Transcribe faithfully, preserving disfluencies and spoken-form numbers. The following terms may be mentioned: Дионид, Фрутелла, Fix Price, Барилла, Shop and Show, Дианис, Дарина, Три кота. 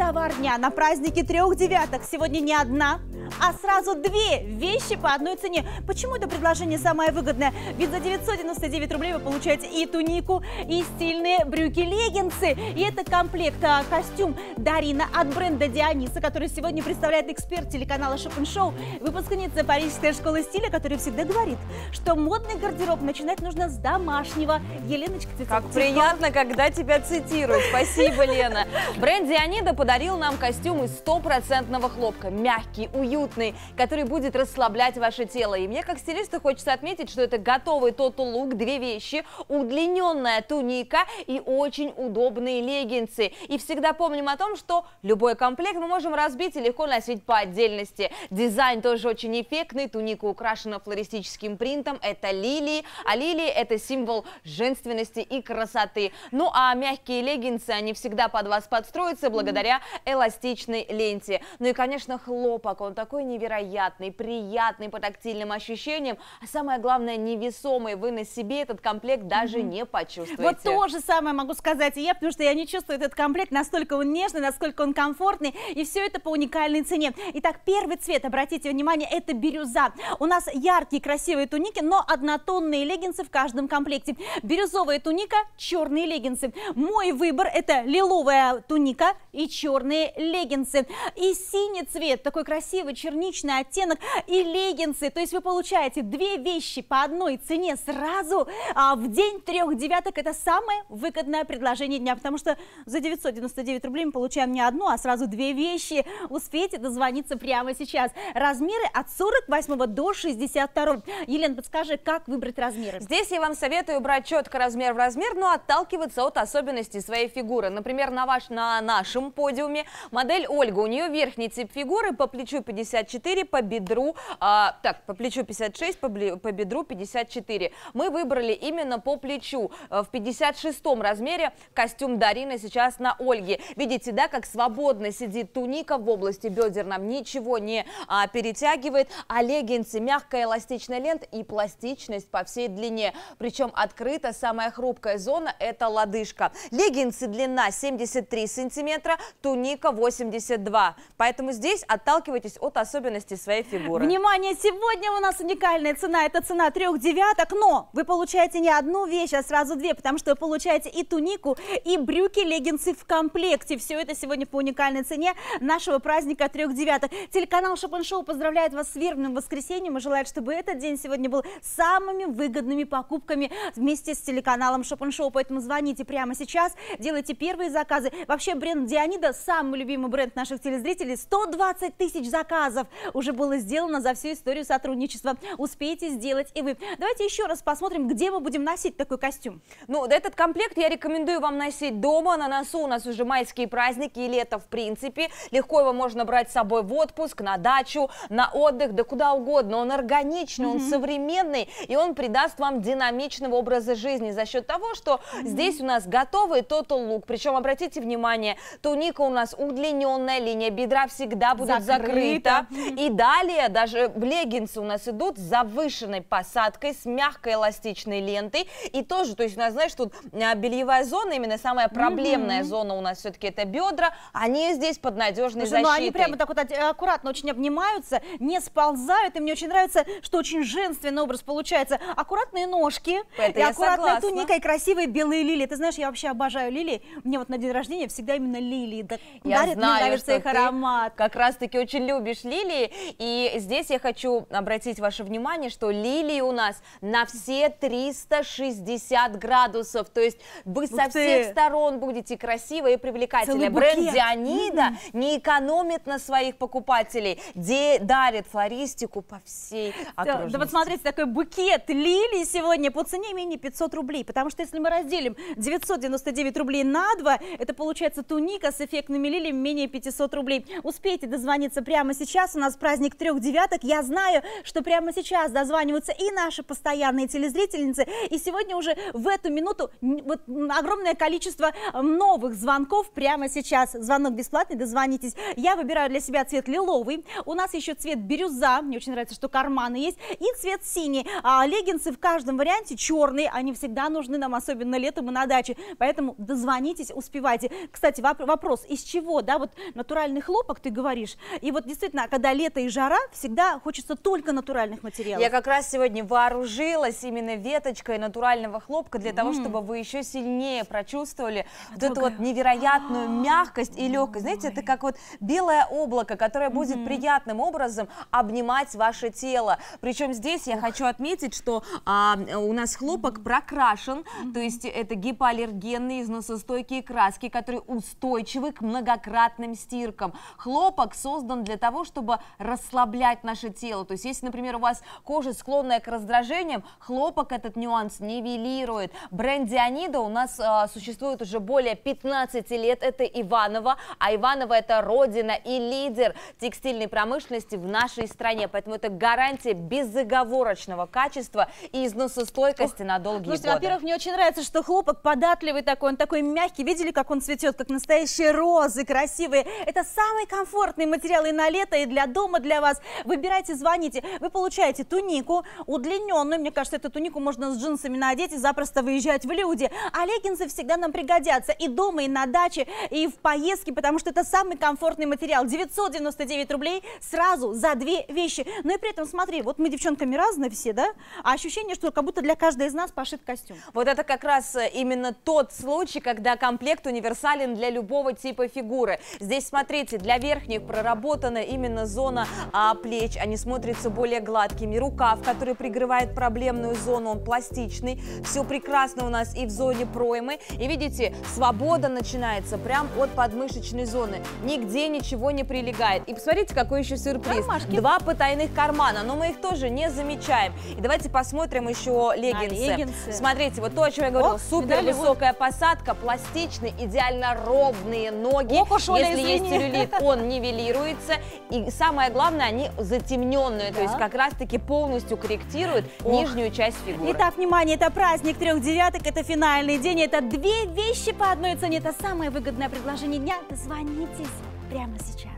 товар дня на празднике трех девяток. Сегодня не одна, а сразу две вещи по одной цене. Почему это предложение самое выгодное? Ведь за девятьсот девяносто девять рублей вы получаете и тунику, и стильные брюки-леггинсы. И это комплект костюм Дарина от бренда Дианиса, который сегодня представляет эксперт телеканала Shop and Show, выпускница парижской школы стиля, которая всегда говорит, что модный гардероб начинать нужно с домашнего. Еленочка, ты как приятно, когда тебя цитируют. Спасибо, Лена. Бренд Дионида подарил нам костюм из стопроцентного хлопка. Мягкий, уютный, который будет расслаблять ваше тело. И мне, как стилисту, хочется отметить, что это готовый тотал-лук, две вещи, удлиненная туника и очень удобные леггинсы. И всегда помним о том, что любой комплект мы можем разбить и легко носить по отдельности. Дизайн тоже очень эффектный. Туника украшена флористическим принтом. Это лилии. А лилии – это символ женственности и красоты. Ну а мягкие леггинсы, они всегда под вас подстроятся благодаря эластичной ленте. Ну и, конечно, хлопок. Он такой невероятный, приятный по тактильным ощущениям. А самое главное, невесомый. Вы на себе этот комплект даже mm-hmm. не почувствуете. Вот то же самое могу сказать и я, потому что я не чувствую этот комплект. Настолько он нежный, насколько он комфортный. И все это по уникальной цене. Итак, первый цвет, обратите внимание, это бирюза. У нас яркие, красивые туники, но однотонные леггинсы в каждом комплекте. Бирюзовая туника, черные леггинсы. Мой выбор – это лиловая туника и черные леггинсы. И синий цвет, такой красивый черничный оттенок, и леггинсы. То есть вы получаете две вещи по одной цене сразу а в день трех девяток. Это самое выгодное предложение дня, потому что за девятьсот девяносто девять рублей мы получаем не одну, а сразу две вещи. Успейте дозвониться прямо сейчас. Размеры от сорок восьмого до шестьдесят второго. Елена, подскажи, как выбрать размеры? Здесь я вам советую брать четко размер в размер, но отталкиваться от особенностей своей фигуры. Например, на, ваш, на нашем подиуме модель Ольга, у нее верхний тип фигуры по плечу пятьдесят четыре, по бедру, а, так, по плечу пятьдесят шесть, по, по бедру пятьдесят четыре. Мы выбрали именно по плечу. В пятьдесят шестом размере костюм Дарины сейчас на Ольге. Видите, да, как свободно сидит туника в области бедер, нам ничего не а, перетягивает, а леггинсы, мягкая эластичная лента и пластичность по всей длине. Причем открыта самая хрупкая зона, это лодыжка. Леггинсы длина семьдесят три сантиметра, туника восемьдесят два. Поэтому здесь отталкивайтесь от особенностей своей фигуры. Внимание, сегодня у нас уникальная цена, это цена трех девяток, но вы получаете не одну вещь, а сразу две, потому что вы получаете и тунику, и брюки, леггинсы в комплекте. Все это сегодня по уникальной цене нашего праздника трех девяток. Телеканал Shop and Show поздравляет вас с вербным воскресеньем и желает, чтобы этот день сегодня был самыми выгодными покупками вместе с телеканалом Shop and Show. Поэтому звоните прямо сейчас, делайте первые заказы. Вообще бренд Дионида, самый любимый бренд наших телезрителей, сто двадцать тысяч заказов уже было сделано за всю историю сотрудничества. Успейте сделать и вы. Давайте еще раз посмотрим, где мы будем носить такой костюм. Ну, этот комплект я рекомендую вам носить дома. На носу у нас уже майские праздники и лето в принципе. Легко его можно брать с собой в отпуск, на дачу, на отдых, да куда угодно. Он органичный, mm-hmm. он современный, и он придаст вам динамичного образа жизни за счет того, что mm-hmm. здесь у нас готовый тотал-лук. Причем, обратите внимание, туника у нас удлиненная, линия бедра всегда будет закрыта. закрыта. Mm-hmm. И далее даже леггинсы у нас идут с завышенной посадкой, с мягкой эластичной лентой. И тоже, то есть у нас, знаешь, тут бельевая зона, именно самая проблемная mm-hmm. зона у нас все-таки это бедра. Они здесь под надежной Слушай, защитой. Ну, они прямо так вот аккуратно очень обнимаются, не сползают. И мне очень нравится, что очень женственный образ получается. Аккуратные ножки, это и аккуратная туника, и красивые белые лилии. Ты знаешь, я вообще обожаю лилии. Мне вот на день рождения всегда именно лилии. Да, я дарят, знаю, мне нравится их аромат. Как раз-таки очень любишь лилии. И здесь я хочу обратить ваше внимание, что лилии у нас на все триста шестьдесят градусов. То есть вы Ух со ты. всех сторон будете красивы и привлекательны. Бренд Дионида mm -hmm. не экономит на своих покупателей, где дарит флористику по всей окружности. Да, да, вот смотрите, такой букет лилии сегодня по цене менее пятисот рублей. Потому что если мы разделим девятьсот девяносто девять рублей на два, это получается туника с эффектными лилиями менее пятисот рублей. Успейте дозвониться прямо сейчас. сейчас у нас праздник трех девяток. Я знаю, что прямо сейчас дозваниваются и наши постоянные телезрительницы, и сегодня уже в эту минуту вот огромное количество новых звонков прямо сейчас. Звонок бесплатный, дозвонитесь. Я выбираю для себя цвет лиловый, у нас еще цвет бирюза, мне очень нравится, что карманы есть, и цвет синий. А леггинсы в каждом варианте черные, они всегда нужны нам, особенно летом и на даче, поэтому дозвонитесь, успевайте. Кстати, вопрос, из чего, да, вот натуральный хлопок, ты говоришь, и вот действительно, когда лето и жара, всегда хочется только натуральных материалов. Я как раз сегодня вооружилась именно веточкой натурального хлопка для mm. того, чтобы вы еще сильнее прочувствовали вот эту вот невероятную мягкость и легкость. Знаете, это как вот белое облако, которое будет mm-hmm. приятным образом обнимать ваше тело. Причем здесь я хочу отметить, что а, у нас хлопок прокрашен, mm-hmm. то есть это гипоаллергенные износостойкие краски, которые устойчивы к многократным стиркам. Хлопок создан для того, чтобы расслаблять наше тело. То есть если, например, у вас кожа склонная к раздражениям, хлопок этот нюанс нивелирует. Бренд Дионида у нас а, существует уже более пятнадцати лет. Это Иваново, а Иваново — это родина и лидер текстильной промышленности в нашей стране. Поэтому это гарантия безоговорочного качества и износостойкости Ох, на долгие слушайте, годы. Во-первых, мне очень нравится, что хлопок податливый такой, он такой мягкий. Видели, как он цветет, как настоящие розы красивые. Это самый комфортный материал и на лето, и для дома, для вас. Выбирайте, звоните. Вы получаете тунику удлиненную. Мне кажется, эту тунику можно с джинсами надеть и запросто выезжать в люди. А леггинсы всегда нам пригодятся и дома, и на даче, и в поездке, потому что это самый комфортный материал. девятьсот девяносто девять рублей сразу за две вещи. Но и при этом, смотри, вот мы девчонками разные все, да? А ощущение, что как будто для каждой из нас пошит костюм. Вот это как раз именно тот случай, когда комплект универсален для любого типа фигуры. Здесь, смотрите, для верхних проработана именно зона а, плеч. Они смотрятся более гладкими. Рукав, который прикрывает проблемную зону, он пластичный. Все прекрасно у нас и в зоне проймы. И видите, свобода начинается прям от подмышечной зоны. Нигде ничего не прилегает. И посмотрите, какой еще сюрприз. Кармашки. Два потайных кармана, но мы их тоже не замечаем. И давайте посмотрим еще леггинсы. А, леггинсы. Смотрите, вот то, о чем я говорила. О, супер высокая посадка, пластичный, идеально ровные ноги. Ох, уж Оля, если извини. Есть целлюлит, он нивелируется. И самое главное, они затемненные, да. То есть как раз-таки полностью корректируют Ох. нижнюю часть фигуры. Итак, внимание, это праздник трех девяток, это финальный день, это две вещи по одной цене. Это самое выгодное предложение дня. Дозвонитесь прямо сейчас.